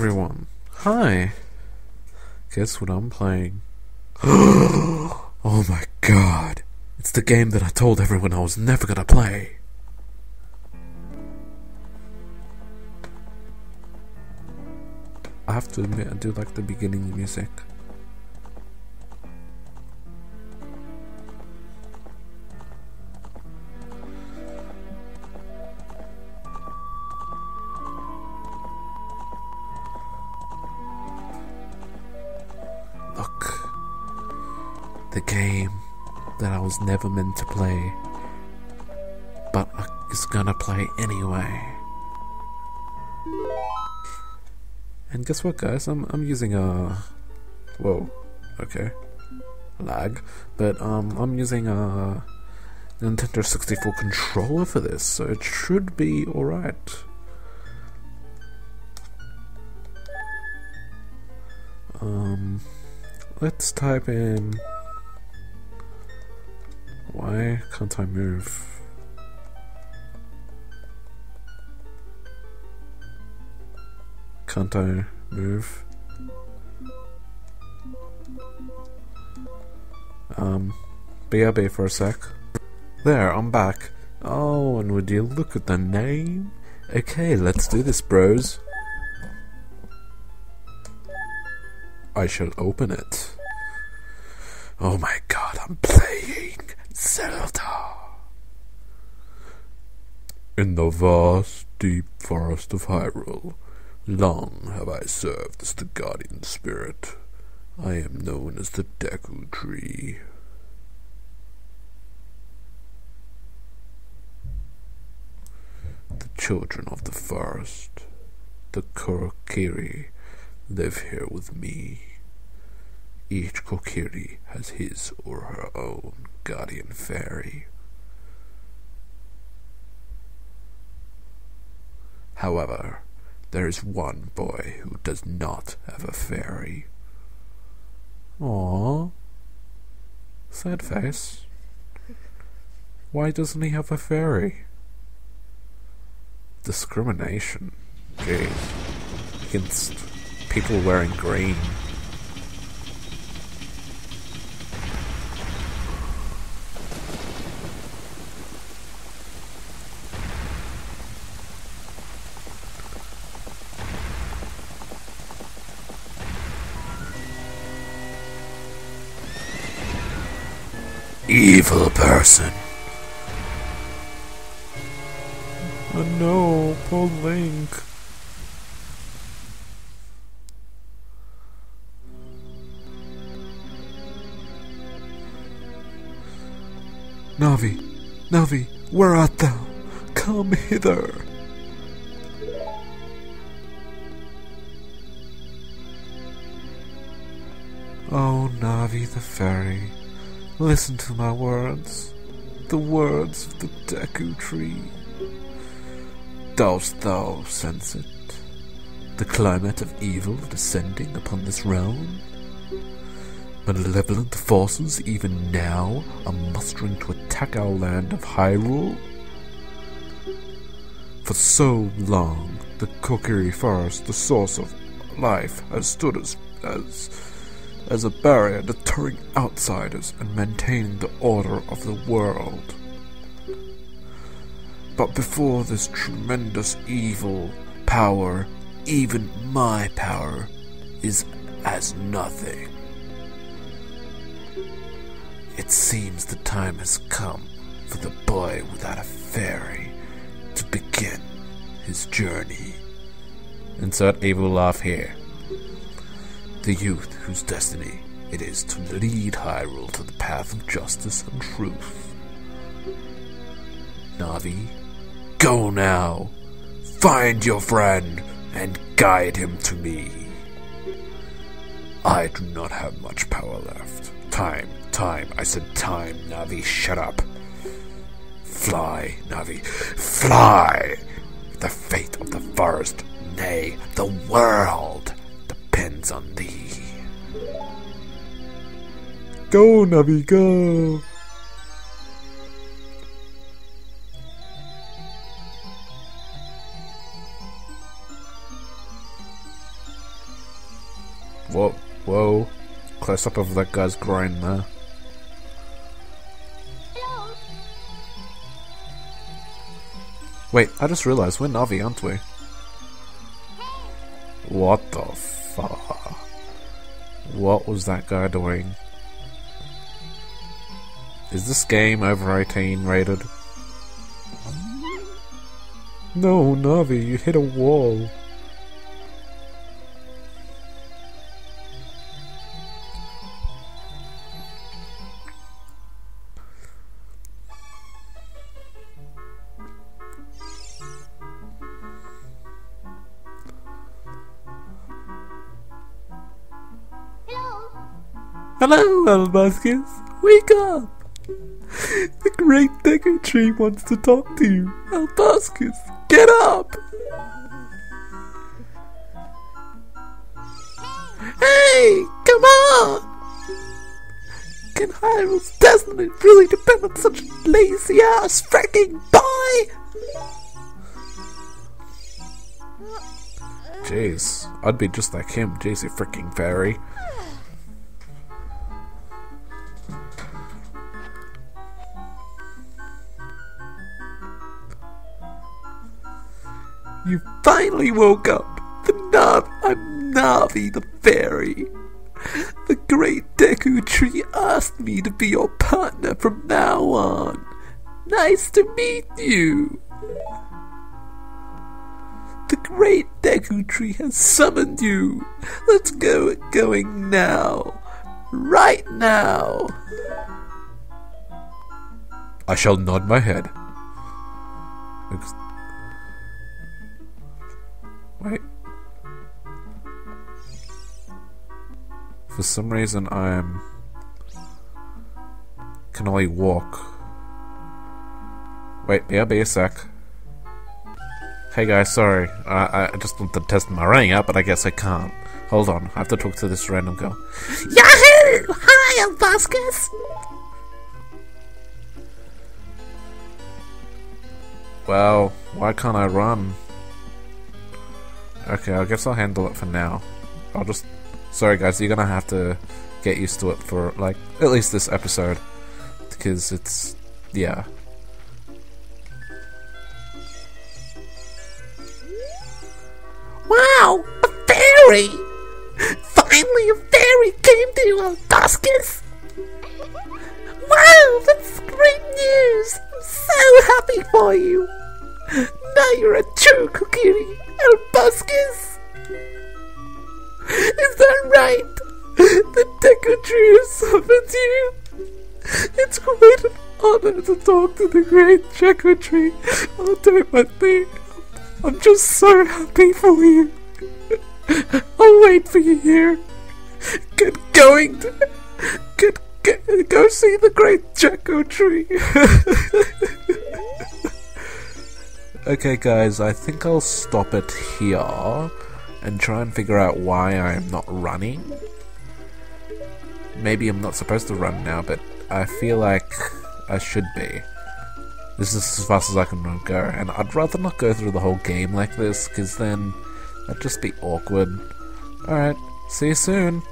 Everyone, hi! Guess what I'm playing? Oh my god! It's the game that I told everyone I was never gonna play! I have to admit, I do like the beginning music. The game that I was never meant to play, but I was gonna play anyway. And guess what, guys? I'm using a whoa, okay, lag. But I'm using a Nintendo 64 controller for this, so it should be all right. Let's type in. Why can't I move? Can't I move? BRB for a sec. There, I'm back. Oh, and would you look at the name? Okay, let's do this, bros. I shall open it. Oh my god, I'm playing Zelda! In the vast, deep forest of Hyrule, long have I served as the guardian spirit. I am known as the Deku Tree. The children of the forest, the Kokiri, live here with me. Each Kokiri has his or her own guardian fairy. However, there is one boy who does not have a fairy. Aww. Sad face. Why doesn't he have a fairy? Discrimination. Jeez. Against people wearing green. Evil person. Oh no, poor Link. Navi, Navi, where art thou? Come hither. Oh, Navi the fairy. Listen to my words, the words of the Deku Tree. Dost thou sense it? The climate of evil descending upon this realm? Malevolent forces even now are mustering to attack our land of Hyrule? For so long, the Kokiri forest, the source of life, has stood as a barrier deterring outsiders and maintaining the order of the world. But before this tremendous evil power, even my power is as nothing. It seems the time has come for the boy without a fairy to begin his journey. Insert evil laugh here. The youth whose destiny it is to lead Hyrule to the path of justice and truth. Navi, go now! Find your friend and guide him to me! I do not have much power left. Time, I said time, Navi, shut up! Fly, Navi, fly! The fate of the forest, nay, the world! Depends on thee. Go, Navi, go! Whoa, whoa. Close up of that guy's groin there. Hello. Wait, I just realized we're Navi, aren't we? Hey. What the fuck? What was that guy doing? Is this game over 18 rated? No, Navi, you hit a wall. Hello. Hello, Mama Buskins. Wake up. The great Deku Tree wants to talk to you. Albaskus, get up! Hey, come on! Can Hyrule's destiny really depend on such a lazy ass fracking boy? Jeez, I'd be just like him, jeez, you fricking fairy. You finally woke up! I'm Navi the fairy! The great Deku Tree asked me to be your partner from now on! Nice to meet you! The great Deku Tree has summoned you! Let's go going now! Right now! I shall nod my head. Wait. For some reason I can only walk. Wait, yeah, be a sec. Hey guys, sorry. I just wanted to test my ring out, but I guess I can't. Hold on, I have to talk to this random girl. Yahoo! Hi, Albaskus! Well, why can't I run? Okay, I guess I'll handle it for now. I'll just... Sorry guys, you're gonna have to get used to it for, like, at least this episode. Because it's... yeah. Wow! A fairy! Finally a fairy came to you, Albaskus! Wow, that's great news! I'm so happy for you! Now you're a true Kokiri, Albaskus! Is that right? The Deku Tree has summoned you? It's quite an honor to talk to the great Deku Tree. I'll do my thing. I'm just so happy for you. I'll wait for you here. Good going. Go see the great Deku Tree. Okay guys, I think I'll stop it here and try and figure out why I'm not running. Maybe I'm not supposed to run now, but I feel like I should be. This is as fast as I can go, and I'd rather not go through the whole game like this, because then that'd just be awkward. Alright, see you soon!